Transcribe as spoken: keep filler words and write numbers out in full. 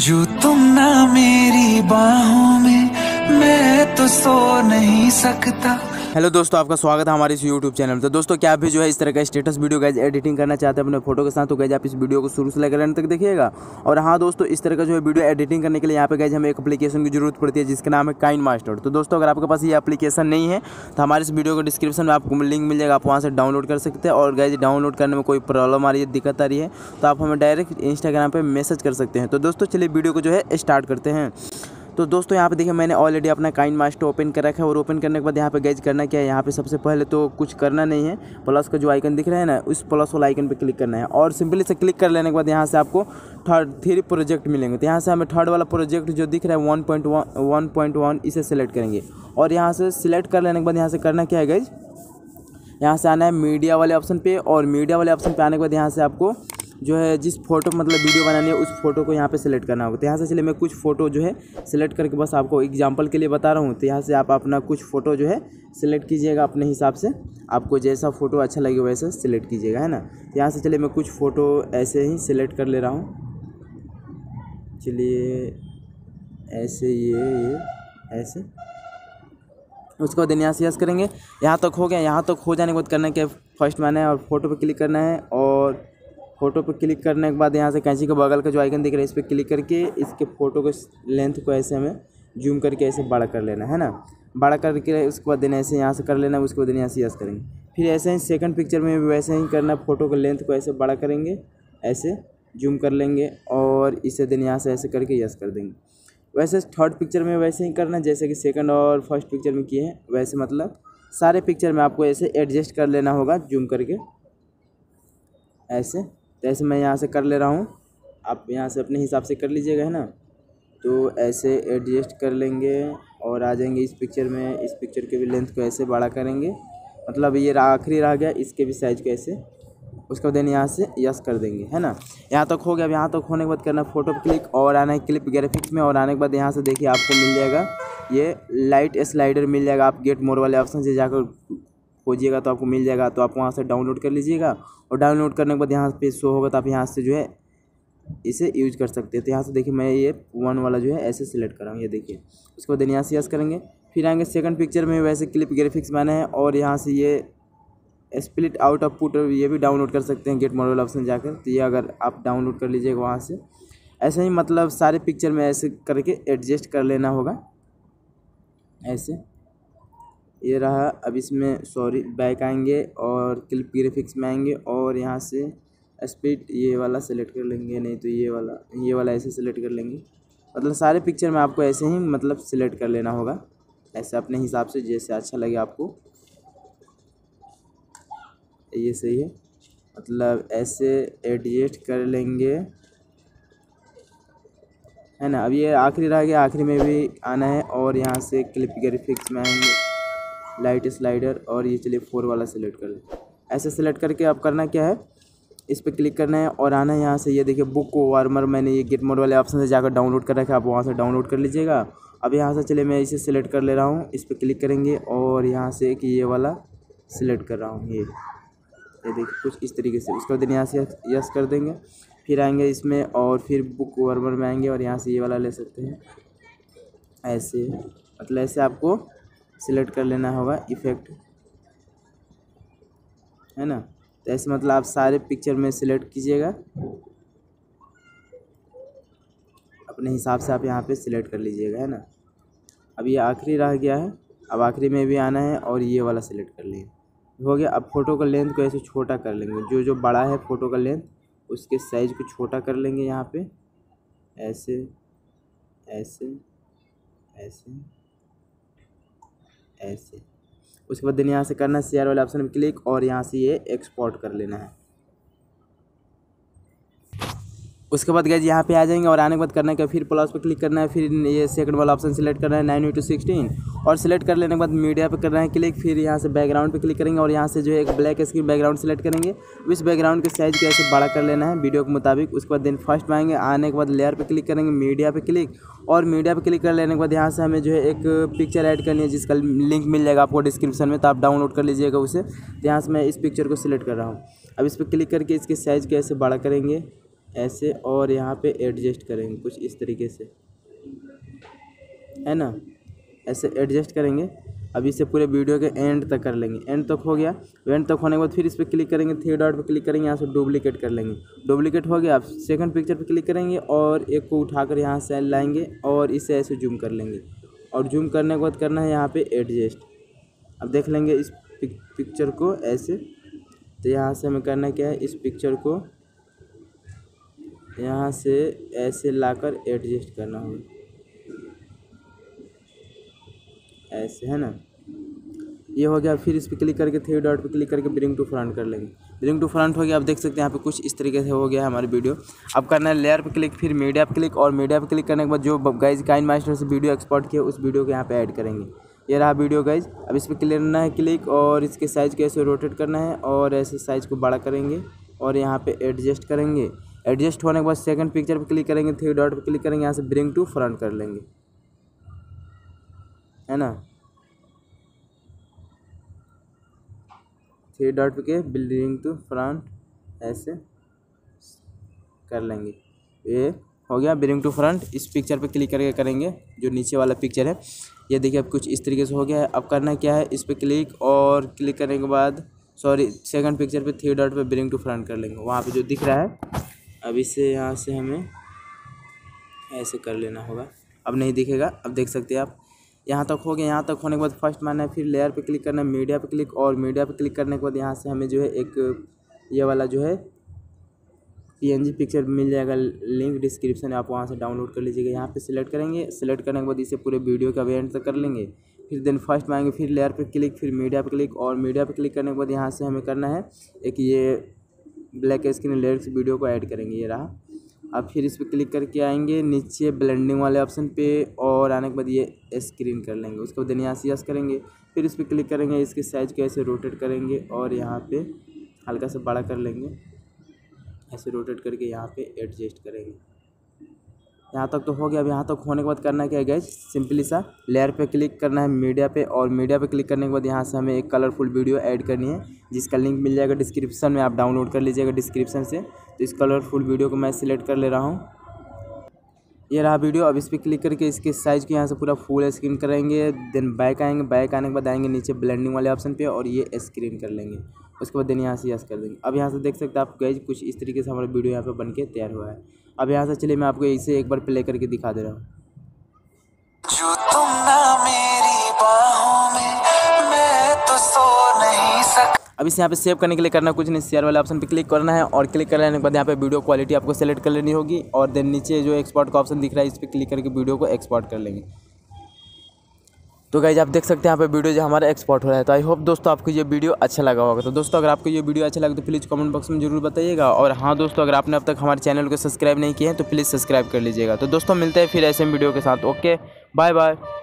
जो तुम ना मेरी बाहों में मैं तो सो नहीं सकता। हेलो दोस्तों, आपका स्वागत है हमारे इस यूट्यूब चैनल पर। दोस्तों, क्या आप भी जो है इस तरह का स्टेटस वीडियो गाइज एडिटिंग करना चाहते हैं अपने फोटो के साथ, तो गाइज आप इस वीडियो को शुरू से लेकर अंत तक देखिएगा। और हाँ दोस्तों, इस तरह का जो है वीडियो एडिटिंग करने के लिए यहाँ पे गाइज हमें एक एप्लीकेशन की जरूरत पड़ती है जिसका नाम है काइनमास्टर। तो दोस्तों, अगर आपके पास ये एप्लीकेशन नहीं है तो हमारे इस वीडियो के डिस्क्रिप्शन में आपको लिंक मिल जाएगा, आप वहाँ से डाउनलोड कर सकते हैं। और गाइज डाउनलोड करने में कोई प्रॉब्लम आ रही है, दिक्कत आ रही है, तो आप हमें डायरेक्ट इंस्टाग्राम पर मैसेज कर सकते हैं। तो दोस्तों चलिए वीडियो को जो है स्टार्ट करते हैं। तो दोस्तों यहाँ पे देखिए, मैंने ऑलरेडी अपना काइनमास्टर ओपन कर रखा है। और ओपन करने के बाद यहाँ पे गाइज करना क्या है, यहाँ पे सबसे पहले तो कुछ करना नहीं है, प्लस का जो आइकन दिख रहा है ना, उस प्लस वाला आइकन पे क्लिक करना है। और सिंपली से क्लिक कर लेने के बाद यहाँ से आपको थर्ड थ्री प्रोजेक्ट मिलेंगे। तो यहाँ से हमें थर्ड वाला प्रोजेक्ट जो दिख रहा है one point one one point one इसे सेलेक्ट करेंगे। और यहाँ से सिलेक्ट कर लेने के बाद यहाँ से करना क्या है गाइज, यहाँ से आना है मीडिया वाले ऑप्शन पर। और मीडिया वाले ऑप्शन पर आने के बाद यहाँ से आपको जो है जिस फोटो मतलब वीडियो बनानी है उस फोटो को यहाँ पे सिलेक्ट करना होगा। तो यहाँ से चलिए मैं कुछ फ़ोटो जो है सिलेक्ट करके बस आपको एग्जांपल के लिए बता रहा हूँ। तो यहाँ से आप अपना कुछ फ़ोटो जो है सिलेक्ट कीजिएगा अपने हिसाब से, आपको जैसा फ़ोटो अच्छा लगे वैसे सिलेक्ट कीजिएगा, है ना। तो यहाँ से चलिए मैं कुछ फ़ोटो ऐसे ही सिलेक्ट कर ले रहा हूँ। चलिए ऐसे ये ये ऐसे, उसके बाद यहाँ से यस करेंगे। यहाँ तक हो गया, यहाँ तक हो जाने के बाद करना क्या, फर्स्ट में आना है और फ़ोटो पर क्लिक करना है। और फ़ोटो पर क्लिक करने के बाद यहाँ से कैंची के बगल का जो आइकन दिख रहा है इस पर क्लिक करके इसके फ़ोटो के लेंथ को ऐसे हमें जूम करके ऐसे बड़ा कर लेना है ना, बड़ा करके उसके बाद देना ऐसे यहाँ से कर लेना है। उसके बाद देना यहाँ से यस करेंगे। फिर ऐसे ही सेकंड पिक्चर में भी वैसे ही करना, फ़ोटो के लेंथ को ऐसे बड़ा करेंगे, ऐसे जूम कर लेंगे और इसे देना यहाँ से ऐसे करके यस कर देंगे। वैसे थर्ड पिक्चर में वैसे ही करना जैसे कि सेकेंड और फर्स्ट पिक्चर में किए हैं, वैसे मतलब सारे पिक्चर में आपको ऐसे एडजस्ट कर लेना होगा जूम करके ऐसे। तो ऐसे मैं यहाँ से कर ले रहा हूँ, आप यहाँ से अपने हिसाब से कर लीजिएगा, है ना। तो ऐसे एडजस्ट कर लेंगे और आ जाएंगे इस पिक्चर में, इस पिक्चर के भी लेंथ को ऐसे बड़ा करेंगे, मतलब ये आखिरी रह गया, इसके भी साइज़ को ऐसे, उसको देन यहाँ से यस कर देंगे, है ना। यहाँ तक हो गया। अब यहाँ तक होने के बाद करना फ़ोटो क्लिक और आना है क्लिप ग्राफिक्स में। और आने के बाद यहाँ से देखिए आपको मिल जाएगा ये लाइट स्लाइडर मिल जाएगा, आप गेट मोर वाले ऑप्शन से जाकर खोजिएगा तो आपको मिल जाएगा। तो आप वहाँ से डाउनलोड कर लीजिएगा और डाउनलोड करने के बाद यहाँ पे शो होगा, तो आप यहाँ से जो है इसे यूज कर सकते हैं। तो यहाँ से देखिए मैं ये वन वाला जो है ऐसे सिलेक्ट कर रहा हूँ, ये देखिए। उसके बाद यहाँ से यस करेंगे। फिर आएंगे सेकंड पिक्चर में, वैसे क्लिप ग्राफिक्स मैंने है। और यहाँ से ये स्प्लिट आउट ऑफ पुट ये भी डाउनलोड कर सकते हैं गेट मॉडल ऑप्शन जाकर, तो ये अगर आप डाउनलोड कर लीजिएगा वहाँ से। ऐसे ही मतलब सारे पिक्चर में ऐसे करके एडजस्ट कर लेना होगा, ऐसे ये रहा। अब इसमें सॉरी बैक आएंगे और क्लिप ग्राफिक्स में आएंगे और यहाँ से स्पीड ये वाला सेलेक्ट कर लेंगे, नहीं तो ये वाला ये वाला ऐसे सेलेक्ट कर लेंगे। मतलब सारे पिक्चर में आपको ऐसे ही मतलब सेलेक्ट कर लेना होगा, ऐसे अपने हिसाब से जैसे अच्छा लगे आपको। ये सही है, मतलब ऐसे एडजस्ट कर लेंगे, है ना। अब ये आखिरी रह गया, आखिरी में भी आना है और यहाँ से क्लिप ग्राफिक्स में आएंगे लाइट स्लाइडर और ये चलिए फोर वाला सेलेक्ट कर लें। ऐसे सेलेक्ट करके आप करना क्या है, इस पर क्लिक करना है और आना है यहाँ से ये देखिए बुक वार्मर, मैंने ये गेट मोड वाले ऑप्शन से जाकर डाउनलोड कर रखा है, आप वहाँ से डाउनलोड कर लीजिएगा। अब यहाँ से चलिए मैं इसे सेलेक्ट कर ले रहा हूँ, इस पर क्लिक करेंगे और यहाँ से कि ये वाला सिलेक्ट कर रहा हूँ, ये ये देखिए कुछ इस तरीके से। उसके बाद यहाँ से यस कर देंगे। फिर आएँगे इसमें और फिर बुक वार्मर में आएँगे और यहाँ से ये वाला ले सकते हैं ऐसे, मतलब ऐसे आपको सिलेक्ट कर लेना होगा इफ़ेक्ट, है ना। तो ऐसे मतलब आप सारे पिक्चर में सिलेक्ट कीजिएगा अपने हिसाब से, आप यहाँ पे सिलेक्ट कर लीजिएगा, है ना। अब ये आखिरी रह गया है, अब आखिरी में भी आना है और ये वाला सिलेक्ट कर लेंगे, हो गया। अब फ़ोटो का लेंथ को ऐसे छोटा कर लेंगे, जो जो बड़ा है फ़ोटो का लेंथ उसके साइज़ को छोटा कर लेंगे यहाँ पे ऐसे ऐसे ऐसे ऐसे। उसके बाद यहाँ से करना शेयर वाले ऑप्शन में क्लिक और यहाँ से ये एक्सपोर्ट कर लेना है। उसके बाद गाइस यहाँ पे आ जाएंगे और आने के बाद करना क्या, फिर प्लस पे क्लिक करना है, फिर ये सेकंड वाला ऑप्शन सिलेक्ट करना है नाइन इंटू सिक्सटीन और सिलेक्ट कर लेने के बाद मीडिया पे करना है क्लिक। फिर यहाँ से बैकग्राउंड पे क्लिक करेंगे और यहाँ से जो है एक ब्लैक स्क्रीन बैकग्राउंड सेलेक्ट करेंगे, उस बैकग्राउंड के साइज़ को ऐसे बड़ा कर लेना है वीडियो के मुताबिक। उसके बाद दिन फर्स्ट में आएंगे, आने के बाद लेयर पर क्लिक करेंगे, मीडिया पर क्लिक और मीडिया पर क्लिक कर लेने के बाद यहाँ से हमें जो है एक पिक्चर ऐड करनी है जिसका लिंक मिल जाएगा आपको डिस्क्रिप्शन में, तो आप डाउनलोड कर लीजिएगा उसे। यहाँ से मैं इस पिक्चर को सिलेक्ट कर रहा हूँ, अब इस पर क्लिक करके इसके साइज़ को ऐसे बड़ा करेंगे ऐसे और यहाँ पे एडजस्ट करेंगे कुछ इस तरीके से, है ना, ऐसे एडजस्ट करेंगे। अब इसे पूरे वीडियो के एंड तक कर लेंगे। एंड तक हो गया, एंड तक होने के बाद फिर इस पर क्लिक करेंगे, थ्री डॉट पर क्लिक करेंगे, यहाँ से डुप्लीकेट कर लेंगे। डुप्लीकेट हो गया, आप सेकंड पिक्चर पर क्लिक करेंगे और एक को उठाकर यहाँ से लाएंगे और इसे ऐसे जूम कर लेंगे। और जूम करने के बाद करना है यहाँ पे एडजस्ट। अब देख लेंगे इस पिक, पिक्चर को ऐसे, तो यहाँ से हमें करना क्या है, इस पिक्चर को यहाँ से ऐसे लाकर एडजस्ट करना होगा ऐसे, है ना। ये हो गया, फिर इस पर क्लिक करके थ्री डॉट पर क्लिक करके ब्रिंग टू फ्रंट कर लेंगे। ब्रिंग टू फ्रंट हो गया, आप देख सकते हैं यहाँ पे कुछ इस तरीके से हो गया है हमारी वीडियो। अब करना है लेयर पर क्लिक, फिर मीडिया पर क्लिक, और मीडिया पर क्लिक करने के बाद जो गाइज काइनमास्टर से वीडियो एक्सपोर्ट किया उस वीडियो को यहाँ पे ऐड करेंगे। ये रहा वीडियो गाइज। अब इस पर क्लिक करना है क्लिक और इसके साइज़ को ऐसे रोटेट करना है और ऐसे साइज़ को बड़ा करेंगे और यहाँ पर एडजस्ट करेंगे। एडजस्ट होने के बाद सेकेंड पिक्चर पर क्लिक करेंगे, थ्री डॉट पर क्लिक करेंगे, यहाँ से ब्रिंग टू फ्रंट कर लेंगे, है ना। थ्री डॉट पे बिल्डिंग टू फ्रंट ऐसे कर लेंगे। ये हो गया बिल्डिंग टू फ्रंट। इस पिक्चर पे क्लिक करके करेंगे जो नीचे वाला पिक्चर है। ये देखिए अब कुछ इस तरीके से हो गया है। अब करना क्या है, इस पर क्लिक और क्लिक करने के बाद सॉरी सेकंड पिक्चर पे थ्री डॉट पे बिल्डिंग टू फ्रंट कर लेंगे, वहाँ पे जो दिख रहा है। अब इसे यहाँ से हमें ऐसे कर लेना होगा, अब नहीं दिखेगा। अब देख सकते हैं आप, यहाँ तक हो गया। यहाँ तक होने के बाद फर्स्ट मानना है, फिर लेयर पे क्लिक करना है, मीडिया पे क्लिक, और मीडिया पे क्लिक करने के बाद यहाँ से हमें जो है एक ये वाला जो है पीएनजी पिक्चर मिल जाएगा, लिंक डिस्क्रिप्शन में, आप वहाँ से डाउनलोड कर लीजिएगा। यहाँ पे सिलेक्ट करेंगे, सिलेक्ट करने के बाद इसे पूरे वीडियो का एंड तक कर लेंगे। फिर देन फर्स्ट मांगेंगे, फिर लेयर पर क्लिक, फिर मीडिया पर क्लिक, और मीडिया पर क्लिक करने के बाद यहाँ से हमें करना है एक ये ब्लैक स्क्रीन लेयर्स वीडियो को ऐड करेंगे। ये रहा। अब फिर इस पर क्लिक करके आएंगे नीचे ब्लेंडिंग वाले ऑप्शन पे और आने के बाद ये स्क्रीन कर लेंगे, उसको देन यहाँ से यस करेंगे। फिर इस पर क्लिक करेंगे, इसके साइज़ को ऐसे रोटेट करेंगे और यहाँ पे हल्का सा बड़ा कर लेंगे, ऐसे रोटेट करके यहाँ पे एडजस्ट करेंगे। यहाँ तक तो हो गया। अब यहाँ तक होने के बाद करना क्या है गाइस, सिंपली सा लेयर पे क्लिक करना है, मीडिया पे, और मीडिया पे क्लिक करने के बाद यहाँ से हमें एक कलरफुल वीडियो ऐड करनी है जिसका लिंक मिल जाएगा डिस्क्रिप्शन में, आप डाउनलोड कर लीजिएगा डिस्क्रिप्शन से। तो इस कलरफुल वीडियो को मैं सिलेक्ट कर ले रहा हूँ। ये रहा वीडियो। अब इस पर क्लिक करके इसके साइज़ को यहाँ से पूरा फुल स्क्रीन करेंगे, देन बैक आएंगे, बैक आने के बाद आएंगे नीचे ब्लेंडिंग वाले ऑप्शन पर और ये स्क्रीन कर लेंगे, उसके बाद देन यहाँ से यस कर देंगे। अब यहाँ से देख सकते हैं आप गाइज कुछ इस तरीके से हमारा वीडियो यहाँ पे बन के तैयार हुआ है। अब यहाँ से चलिए मैं आपको इसे एक बार प्ले करके दिखा दे रहा हूँ। जो तुम ना मेरी बाहों में, मैं तो सो नहीं सकता। अब इसे यहाँ पे सेव करने के लिए करना कुछ नहीं, शेयर वाले ऑप्शन पे क्लिक करना है और क्लिक करने के बाद यहाँ पे वीडियो क्वालिटी आपको सेलेक्ट कर लेनी होगी और देन नीचे जो एक्सपोर्ट का ऑप्शन दिख रहा है इस पर क्लिक करके वीडियो को एक्सपोर्ट कर लेंगे। तो गाइज आप देख सकते हैं यहाँ पे वीडियो जो हमारा एक्सपोर्ट हो रहा है। तो आई होप दोस्तों आपको ये वीडियो अच्छा लगा होगा। तो दोस्तों अगर आपको ये वीडियो अच्छा लगा तो प्लीज़ कमेंट बॉक्स में जरूर बताइएगा। और हाँ दोस्तों अगर आपने अब तक हमारे चैनल को सब्सक्राइब नहीं किया है तो प्लीज़ सब्सक्राइब कर लीजिएगा। तो दोस्तों मिलते हैं फिर ऐसे वीडियो के साथ। Okay bye bye.